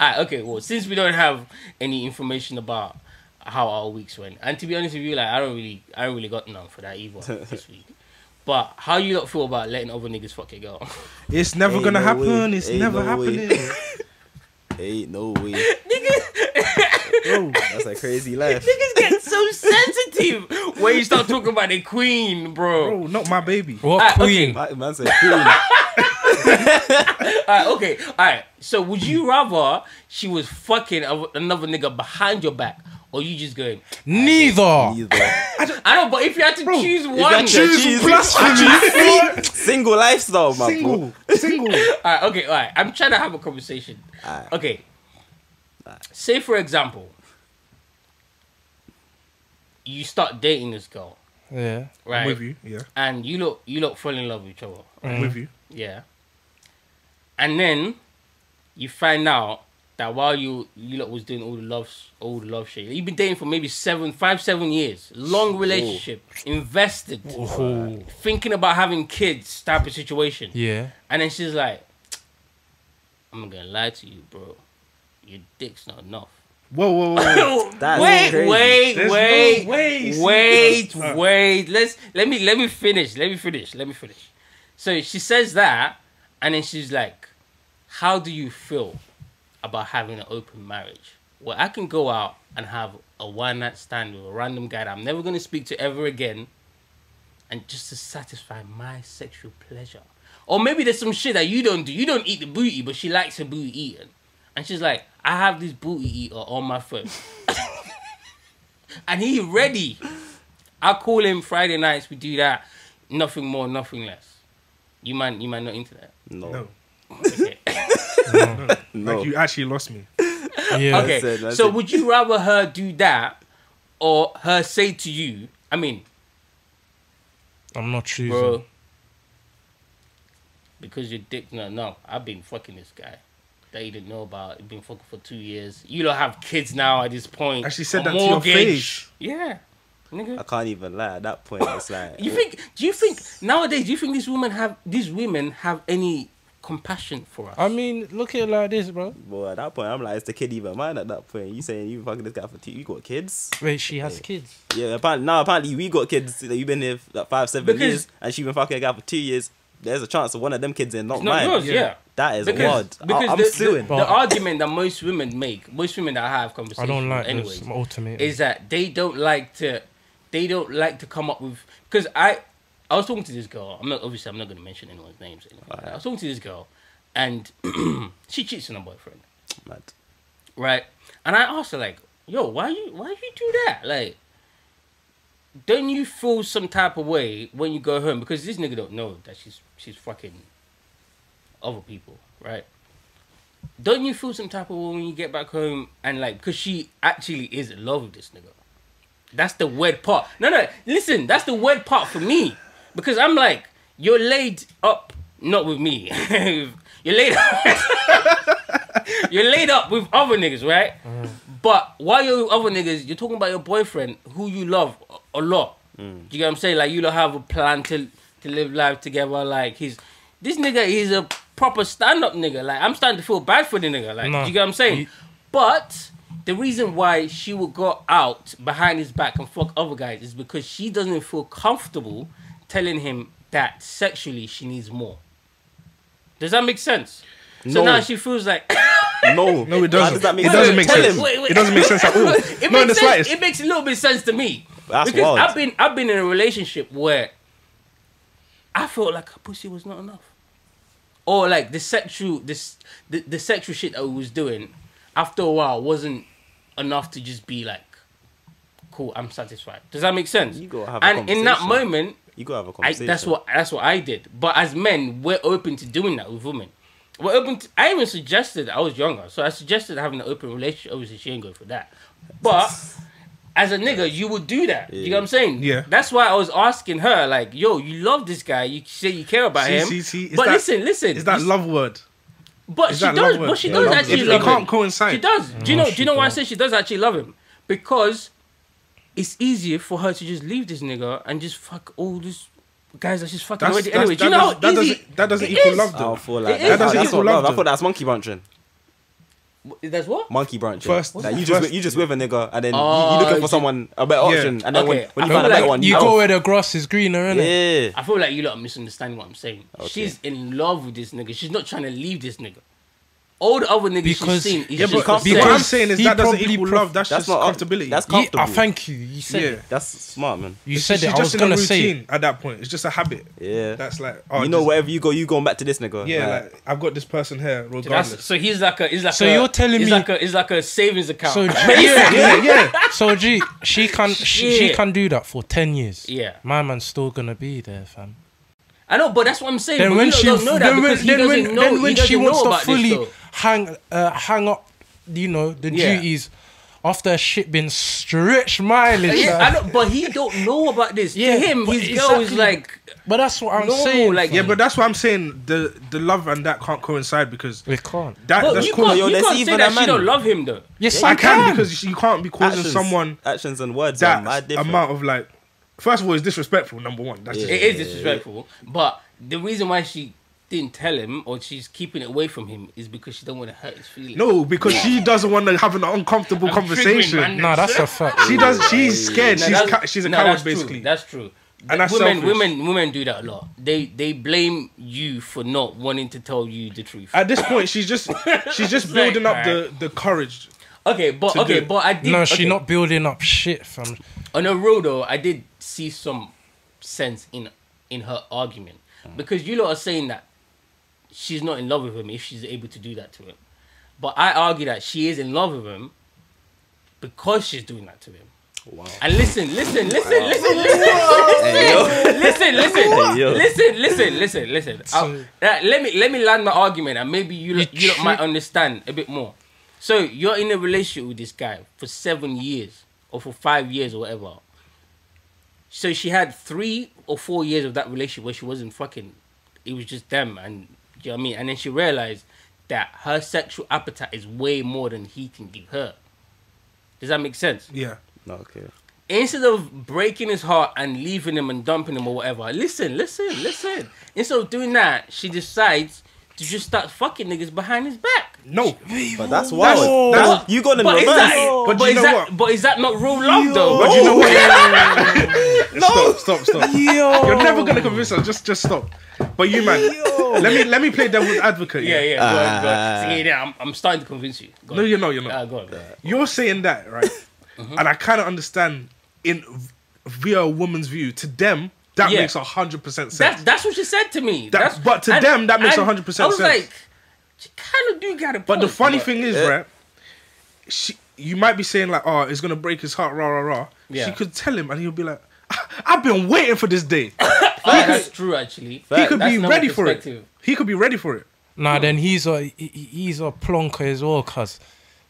Okay, well, since we don't have any information about how our weeks went, and to be honest with you, like I don't really got none for that either this week. But how you lot feel about letting other niggas fuck your girl? It's never gonna happen. It's never happening. Ain't no way. Niggas, that's a crazy life. Niggas get so sensitive when you start talking about the queen, bro. Bro, not my baby. What queen? Man said queen. Alright, okay, alright. So would you rather she was fucking another nigga behind your back, or you just going neither? I don't. But if you had to choose one, choose blasphemy. Single lifestyle, man. Single. Alright, okay, alright. I'm trying to have a conversation. Right. Okay. Right. Say for example, you start dating this girl. Yeah. Right. I'm with you. Yeah. And you lot fall in love with each other. I'm with you. Yeah. And then you find out that while you lot was doing all the love shit, you've been dating for maybe 7 years, long relationship, invested, thinking about having kids type of situation. Yeah. And then she's like, "I'm not gonna lie to you, bro. Your dick's not enough." Whoa! Wait. Let me finish. So she says that, and then she's like, "How do you feel about having an open marriage? Well, I can go out and have a one-night stand with a random guy that I'm never going to speak to ever again, and just to satisfy my sexual pleasure. Or maybe there's some shit that you don't do. You don't eat the booty, but she likes her booty eaten. And she's like, I have this booty eater on my phone. And he's ready. I call him Friday nights. We do that. Nothing more, nothing less. You might not into that." No. Okay. No. Like, you actually lost me. Yeah. Okay. That's it. Would you rather her do that, or her say to you, I mean, I'm not choosing, bro, because your dick. No. I've been fucking this guy that you didn't know about. You've been fucking for 2 years. You don't have kids now at this point. And she said that mortgage to your face. Yeah. Nigga. I can't even lie. At that point, it's like Do you think nowadays? Do you think these women have any compassion for us? I mean, look at it like this, bro. Well, at that point, I'm like, is the kid even mine? At that point, you saying you fucking this guy for 2? You got kids? Wait, she has kids. Yeah, apparently we got kids. That you've been here for like 5, 7 years, and she been fucking a guy for 2 years. There's a chance of one of them kids and not mine. Yours, yeah. That is odd. Because I'm suing. The argument that most women that I have conversations with, is that they don't like to. They don't like to come up with, because I was talking to this girl. I'm not going to mention anyone's names. Right. I was talking to this girl, and she cheats on her boyfriend. Mad. Right, and I asked her like, "Yo, why you do that? Like, don't you feel some type of way when you go home? Because this nigga don't know that she's fucking other people, right? Don't you feel some type of way when you get back home and like, because she actually is in love with this nigga." That's the weird part. No, listen, that's the weird part for me. Because I'm like, you're laid up, not with me. You're laid up with other niggas, right? Mm. But while you're with other niggas, you're talking about your boyfriend, who you love a lot. Mm. Do you get what I'm saying? Like, you don't have a plan to live life together. Like, this nigga is a proper stand-up nigga. Like, I'm starting to feel bad for the nigga. Like, do you get what I'm saying? But the reason why she would go out behind his back and fuck other guys is because she doesn't feel comfortable telling him that sexually she needs more. Does that make sense? No. So now she feels like... No, it doesn't. It doesn't make sense. It doesn't make sense at all. Not in the slightest. It makes a little bit of sense to me. That's wild. I've been in a relationship where I felt like her pussy was not enough. Or like the sexual shit that I was doing, after a while, wasn't enough to just be like, cool, I'm satisfied. Does that make sense? You gotta have a conversation. And in that moment, you gotta have a conversation. That's what I did. But as men, we're open to doing that with women. We're open to, I even suggested, I was younger, so I suggested having an open relationship. Obviously, she ain't going for that. But as a nigga, you would do that. Yeah. You know what I'm saying? Yeah. That's why I was asking her, like, yo, you love this guy. You say you care about him. But that, listen. It's that love word. But she does actually love him. They can't coincide. She does. Do you know why I say she does actually love him? Because it's easier for her to just leave this nigga and just fuck all these guys that she's fucking already. Anyway, do you know how easy that doesn't equal love though? I feel like that doesn't equal love. I thought that's monkey punching. There's what? Monkey branch. First, yeah. Like you just with a nigga, and then you looking for someone a better option, and then when you find a better one, you go where the grass is greener, innit? Yeah. I feel like you lot are misunderstanding what I'm saying. Okay. She's in love with this nigga. She's not trying to leave this nigga. All the other niggas because, she's seen is yeah, just because what I'm saying is that doesn't equal love. That's just comfortability. That's comfortable. Yeah, thank you. You said it. That's smart, man. You said it. I was gonna say at that point, it's just a habit. Yeah. That's like you know, wherever you go, you going back to this nigga. Yeah, like I've got this person here. Regardless. That's, so he's like you're telling me it's like a savings account. So So she can do that for 10 years. Yeah. My man's still gonna be there, fam. I know, but that's what I'm saying. Then when she wants to fully hang up, you know, the duties after shit been stretched mileage. Yeah, I know, but he don't know about this. Yeah, to him, his girl is like. But that's what I'm saying. Like, yeah, but that's what I'm saying. The love and that can't coincide because it can't. That's cool. You can't say that she don't love him though. Yes, I can because you can't be causing someone actions and words that amount of like. First of all, it's disrespectful, number one. That's it is disrespectful. But the reason why she didn't tell him or she's keeping it away from him is because she don't want to hurt his feelings. No, because she doesn't want to have an uncomfortable conversation. No, that's a fact. She does. She's scared. No, she's a coward, that's basically. True. That's true. And that's women do that a lot. They blame you for not wanting to tell you the truth. At this point, she's just building like, up the courage. Okay, but I did. No, she's not building up shit from. On a real though, I did see some sense in her argument because you lot are saying that she's not in love with him if she's able to do that to him, but I argue that she is in love with him because she's doing that to him. Wow. And listen. Let me land my argument and maybe you lot might understand a bit more. So you're in a relationship with this guy for 7 years. Or for 5 years or whatever. So she had 3 or 4 years of that relationship where she wasn't fucking. It was just them and, you know what I mean? And then she realised that her sexual appetite is way more than he can give her. Does that make sense? Yeah. Okay. Instead of breaking his heart and leaving him and dumping him or whatever, listen. Instead of doing that, she decides to just start fucking niggas behind his back. No, but that's wild. That's you got in reverse. But is that not real love though? But you know what? No. Stop. Yo. You're never gonna convince us. Just stop. But you man, let me play devil's advocate. Yeah. Go on. I'm starting to convince you. Go on. No, you're not. Go on. You're saying that right, and I kind of understand via a woman's view to them. That makes 100% sense. That's what she said to me. But to them, that makes 100% sense. I was like. She kind of do got a point. But the funny thing is, right? You might be saying like, "Oh, it's gonna break his heart, rah." Yeah. She could tell him, and he'll be like, "I've been waiting for this day." That's true, actually. He could be ready for it. Nah, then he's a plonker as well, cause.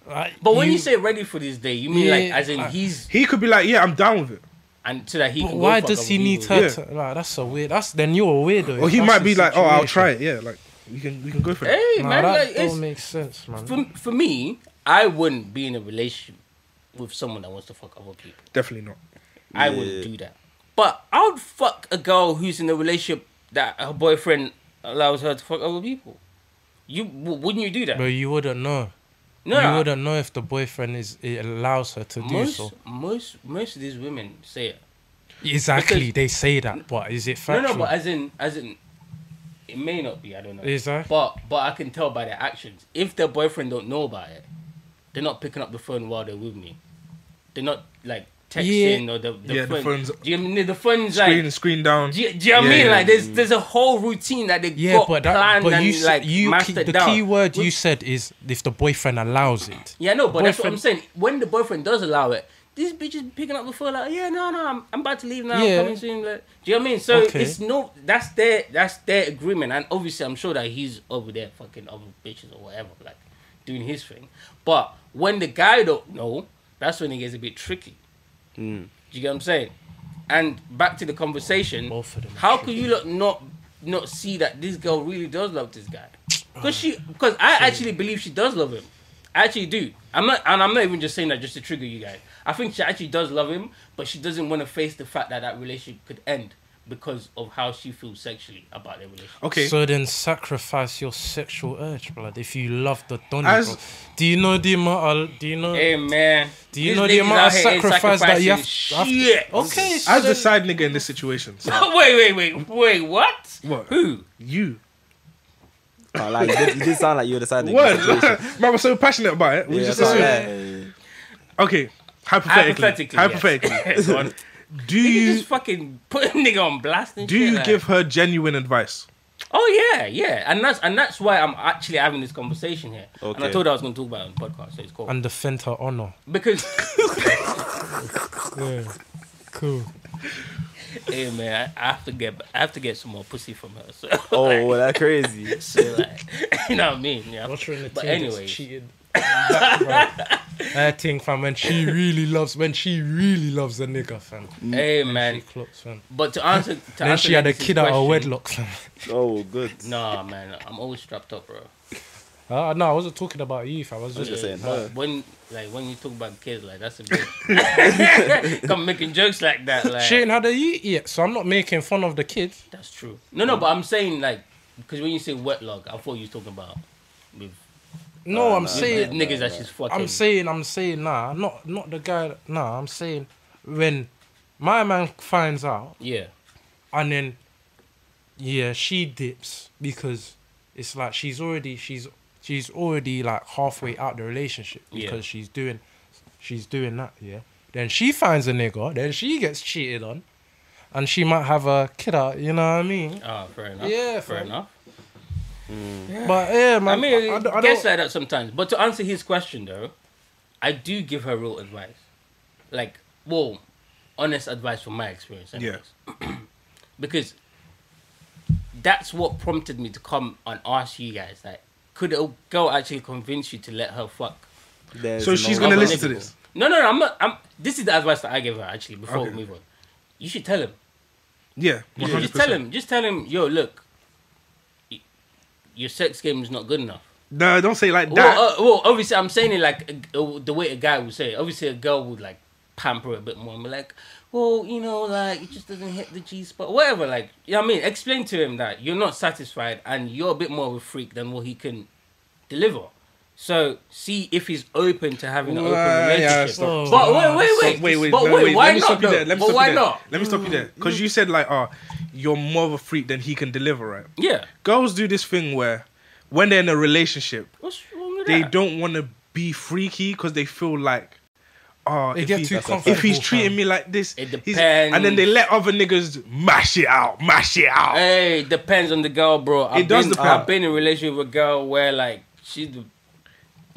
But when you say ready for this day, you mean like as in he's? He could be like, "Yeah, I'm down with it." And so that he. But can why does he need her? Like that's so weird. Then you're a weirdo. Or he might be like, "Oh, I'll try it." Yeah, like. We can go for it. Hey, man, that don't make sense, man. For me, I wouldn't be in a relationship with someone that wants to fuck other people. Definitely not. I wouldn't do that. But I would fuck a girl who's in a relationship that her boyfriend allows her to fuck other people. Wouldn't you do that? But you wouldn't know. No, you wouldn't know if the boyfriend allows her to do so. Most of these women say it. Exactly, because they say that. But is it factual? No, but as in. It may not be, I don't know. Exactly. But I can tell by their actions. If their boyfriend don't know about it, they're not picking up the phone while they're with me. They're not like texting or the phone's. Do you mean the phone's like screen down? Do you know what I mean? Like there's a whole routine that they've got planned and like mastered down. The key word you said is if the boyfriend allows it. Yeah, no, but that's what I'm saying. When the boyfriend does allow it, this bitch is picking up the phone like, yeah, no, I'm about to leave now. Yeah. I'm coming soon. Like, do you know what I mean? So it's no, that's their agreement, and obviously I'm sure that he's over there fucking other bitches or whatever, like doing his thing. But when the guy don't know, that's when it gets a bit tricky. Mm. Do you get what I'm saying? And back to the conversation, how could you not see that this girl really does love this guy? Because I actually believe she does love him. I actually do. I'm not even just saying that just to trigger you guys. I think she actually does love him, but she doesn't want to face the fact that that relationship could end because of how she feels sexually about their relationship. Okay. So then sacrifice your sexual urge, blood. If you love the Donny, bro. Do you know the amount of... Hey, man. Do you know the amount of sacrifice that you have... Shit. Okay. So I was the side nigga in this situation. So. Wait, what? What? Who? You. Oh, like, you did sound like you were the side nigga. What? Man, we're so passionate about it. We just assume. Okay. Hypothetically. Yes. Do you just fucking put a nigga on blast and do shit, you like, give her genuine advice? Oh yeah, and that's why I'm actually having this conversation here. Okay. And I told her I was going to talk about it on the podcast, so it's cool. And defend her honor because yeah, cool. Hey man, I have to get some more pussy from her. So, oh, like, well, that's crazy. So like, you know what I mean? Yeah. But anyway, cheated. I think, fam, when she really loves a nigga, fam. Hey, man. She clocks, fam. But to answer she had a kid out of wedlock, fam. Oh, good. Nah, man, I'm always strapped up, bro. No, I wasn't talking about you, fam. I was just saying her. When you talk about kids, like, that's a bit... Come making jokes like that, like... She ain't had a yeet yet, so I'm not making fun of the kids. That's true. No, but I'm saying, like... Because when you say wedlock, I thought you was talking about... with. No, I'm saying niggas that she's fucking. I'm saying nah, not the guy. Nah, I'm saying when my man finds out, yeah, and then yeah, she dips because it's like she's already like halfway out the relationship because she's doing that, yeah. Then she finds a nigga, then she gets cheated on, and she might have a kid out. You know what I mean? Oh, fair enough. Yeah, fair enough. Mm. Yeah. But yeah, man, I mean, I guess like that sometimes. But to answer his question though, I do give her real advice, like, well, honest advice from my experience, anyways. Yeah. Because that's what prompted me to come and ask you guys, like, could a girl actually convince you to let her fuck? So she's gonna listen to this? No, I'm not. This is the advice that I gave her actually before we move on. You should tell him. Yeah, 100%. Just tell him. Yo, look. Your sex game is not good enough. No, don't say it like that. Well, obviously, I'm saying it like the way a guy would say it. Obviously, a girl would, like, pamper a bit more and be like, well, you know, like, it just doesn't hit the G-spot. Whatever, like, you know what I mean? Explain to him that you're not satisfied and you're a bit more of a freak than what he can deliver. So, see if he's open to having an open relationship. Yeah, but wait, why not? Let me stop you there. Because you said, like, you're more of a freak than he can deliver, right? Yeah. Girls do this thing where, when they're in a relationship, they don't want to be freaky because they feel like, if he's treating me like this, it depends. And then they let other niggas mash it out. Hey, it depends on the girl, bro. I've been in a relationship with a girl where, like, she's...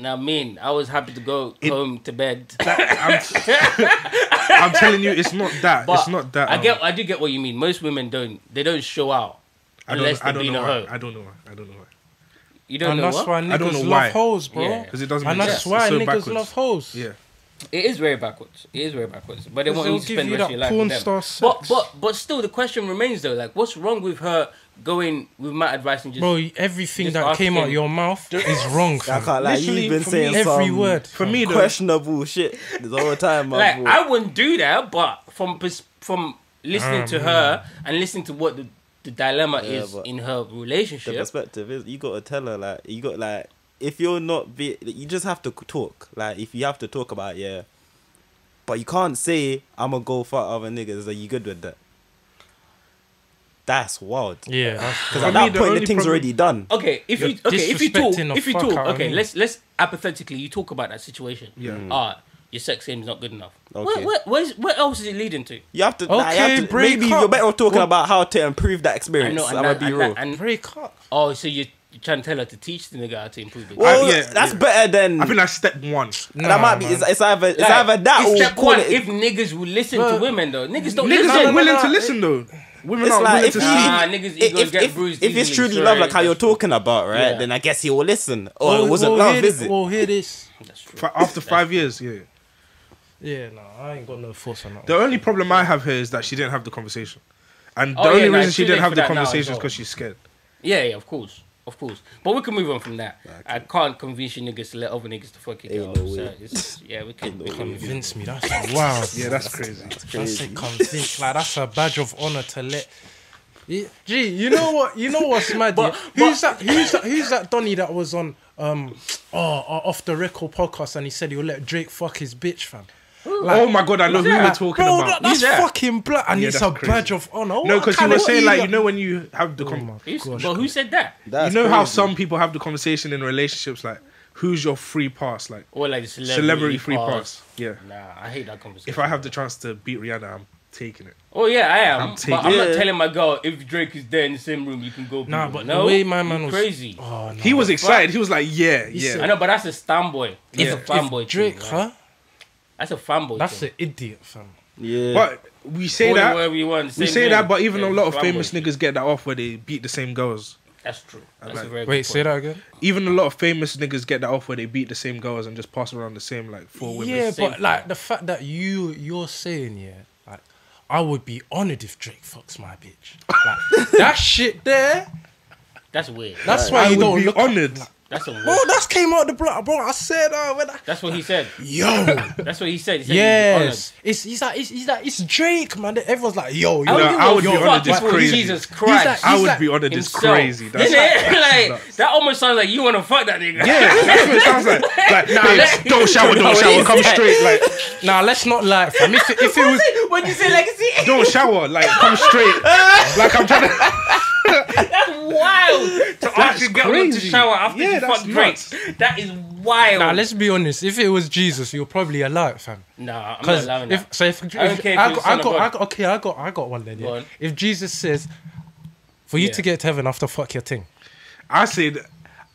Now, I was happy to go home to bed. I'm telling you, it's not that. But it's not that. I do get what you mean. Most women don't. They don't show out unless they're being a hoe. I don't know why. You don't know why? And that's why niggas love hoes, bro. Because it doesn't make sense. And that's why niggas love hoes. Yeah. It is very backwards. But they want you to spend the rest of your life with them. But still, the question remains though. Like, what's wrong with her? Going with my advice and just... Bro, everything just that came out of your mouth is wrong, fam. I can't lie. You've been saying every word. For me, questionable shit the whole time, man. Like, I wouldn't do that, but from listening to her and listening to what the dilemma is in her relationship... The perspective is, you got to tell her, like, you got, like... If you're not... you just have to talk. Like, if you have to talk about it, yeah. But you can't say, I'm going to go fuck other niggas. Are you good with that? That's wild. Yeah, because at that point the thing's already done. Okay, if you talk, okay, let's apathetically you talk about that situation. Yeah. Your sex game is not good enough. Okay. What else is it leading to? You have to. Okay, you're better off talking about how to improve that experience. I know, I'm gonna be real. And break up. Oh, so you're trying to tell her to teach the nigga how to improve it. Well, that's better than. I think that's step one. That might be. It's either that or step one. If niggas will listen to women though, niggas don't. Niggas aren't willing to listen though. Women it's like if it's truly love, like how you're talking about, right? Yeah. Then I guess he will listen. It wasn't love, is it? Well, hear this. That's true. After 5 years, yeah. Yeah, no, I ain't got no force on that. The only problem I have here is that she didn't have the conversation, and the only reason she didn't have the conversation is because she's scared. Yeah, of course. Of course. But we can move on from that. Okay. I can't convince you niggas to let other niggas to fuck it up. So it's, yeah, we can convince me. That's wow. Yeah, that's crazy. That's crazy. That's convince. Like, that's a badge of honor to let. Yeah. Gee, you know what? You know what's mad? But, who's that Donnie that was on Off the Record podcast and he said he'll let Drake fuck his bitch, fam? Like, oh my god, I know who you're talking about. That's fucking black, and yeah, it's a crazy badge of honor. No, because you were saying, like, you know, when you have the conversation. But who said that? That's you know crazy. How some people have the conversation in relationships, like, who's your free pass, like, or like celebrity free pass. Yeah. Nah, I hate that conversation. If I have the chance to beat Rihanna, I'm taking it. Oh yeah, I am. I'm not telling my girl if Drake is there in the same room, you can go. Nah, but no, the way my man was crazy. Oh, no, he was excited. He was like, yeah. I know, but that's a fanboy. It's a fanboy. Drake, huh? That's a fanboy. That's an idiot, fam. Yeah. But we say that. We say that, but even a lot of famous niggas get that off where they beat the same girls. That's true. That's a very good point. Wait, say that again? Even a lot of famous niggas get that off where they beat the same girls and just pass around the same, like, four women. Yeah, but, like, the fact that you're saying, yeah, like, I would be honoured if Drake fucks my bitch. Like, that shit there. That's weird. That's why you don't look honoured. That's a bro, that came out the block, bro. I said, that's what he said. Yo, that's what he said. He said yes, he's like, it's Drake, man. Everyone's like, yo, I would be honoured. This crazy. Jesus Christ, I would be honoured. This crazy. That's like that almost sounds like you want to fuck that nigga. Yeah, that's what it sounds like. Like, nah, don't shower, come straight. Like, nah, let's not lie. If it was, when you say legacy, don't shower, like, come straight. Like, I'm trying to. That's wild. To actually get one to shower after you fuck Drake. That is wild. Nah, let's be honest. If it was Jesus, you'll probably allow it, fam. Nah, I'm not allowing it. So I got one then. Yeah. On. If Jesus says, for you to get to heaven, I have to fuck your thing. I said.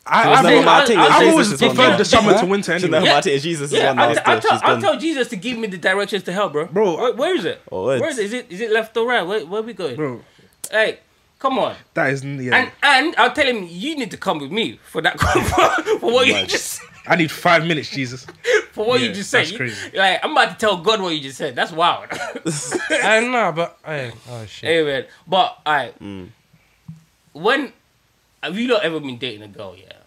I've always preferred the summer to winter anyway. I'll tell Jesus to give me the directions to hell, bro. Bro, where is it? Where is it? Is it left or right? Where are we going, bro? Hey. Come on. That is... Yeah. And I'll tell him, you need to come with me for that... for what you just said. I need 5 minutes, Jesus. For what you just said. That's crazy. Like, I'm about to tell God what you just said. That's wild. I know, but... Oh, shit. Anyway, but, alright. When... Have you not ever been dating a girl yet?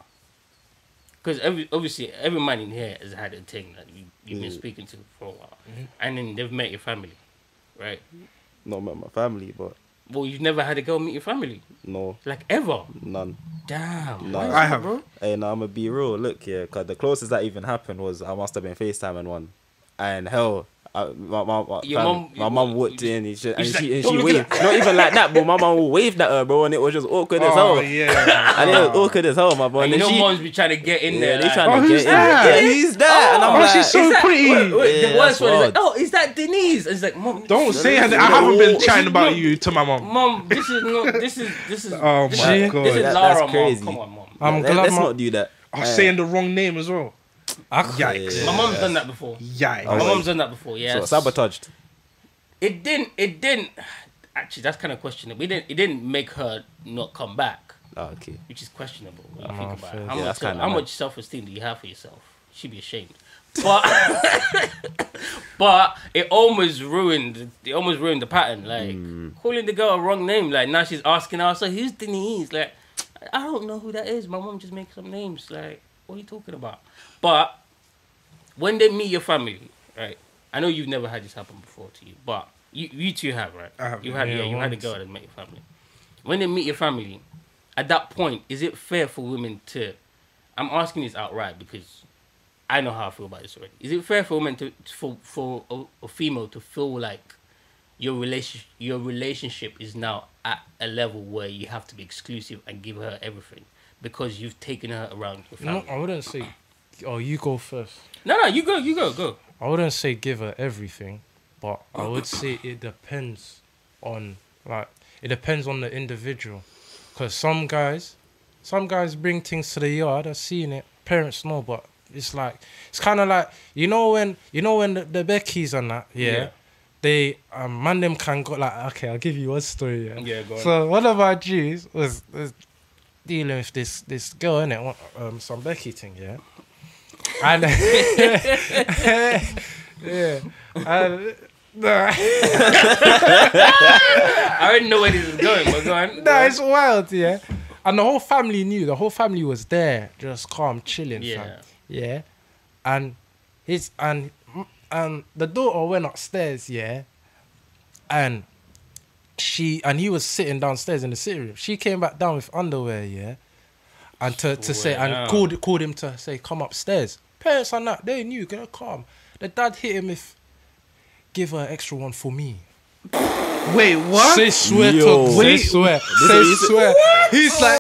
Because obviously, every man in here has had a thing that you've been speaking to for a while. And then they've met your family, right? Not met my family, but... Well, you've never had a girl meet your family? No. Like, ever? None. Damn. No, I have. Bro? Hey, now I'm going to be real. Look, yeah, because the closest that even happened was I must have been FaceTiming one. And hell, my mum walked in and she waved. Not even like that, but my mum waved at her, bro, and it was just awkward as hell. Yeah. And it was awkward as hell, my boy. And you know mums be trying to get in there. They trying to get in there. Who's that? And I'm like, she's so pretty. The worst one is like, oh, is that Denise? It's like, mum, don't say that. I haven't been chatting about you to my mum. Mum, this is not. This is. Oh my god, this is Lara, mum. Come on, mum. I'm glad. Let's not do that. I'm saying the wrong name as well. Yikes. My mum's done that before. Yikes. My mum's done that before, yeah. So sabotaged. It didn't actually, that's kind of questionable. It didn't make her not come back. Oh, okay. Which is questionable when you think about it. How much self-esteem do you have for yourself? You should be ashamed. But but it almost ruined the pattern. Like calling the girl a wrong name, like now she's asking her, so who's Denise? Like, I don't know who that is. My mum just makes some names, like, what are you talking about? But when they meet your family, right? I know you've never had this happen before to you, but you two have, right? I have. You had a girl that met your family. When they meet your family, at that point, is it fair for women to? I'm asking this outright because I know how I feel about this already. Is it fair for women to for a female to feel like your relationship is now at a level where you have to be exclusive and give her everything? Because you've taken her around your family. No, I wouldn't say... Oh, you go first. No, you go. I wouldn't say give her everything, but I would say it depends on... Like, it depends on the individual. Because some guys bring things to the yard. I've seen it. Parents know, but it's like... It's kind of like... You know when the Beckies and that, yeah. They, man, them can go like... Okay, I'll give you one story, yeah. Yeah, go on. So, one of our G's was dealing with this girl, innit? Some Becky thing, yeah? And... yeah. And... I already know where this is going, but go on. Nah, it's wild, yeah? And the whole family knew. The whole family was there, just calm, chilling. Yeah. Fam. Yeah. And his and the daughter went upstairs. Yeah. And he was sitting downstairs in the sitting room. She came back down with underwear. Yeah. And to say and called him to say come upstairs. Parents are not. They knew. Gonna come. The dad hit him with, give her an extra one for me. Wait, what? Say swear. Say swear. Say swear. He's like.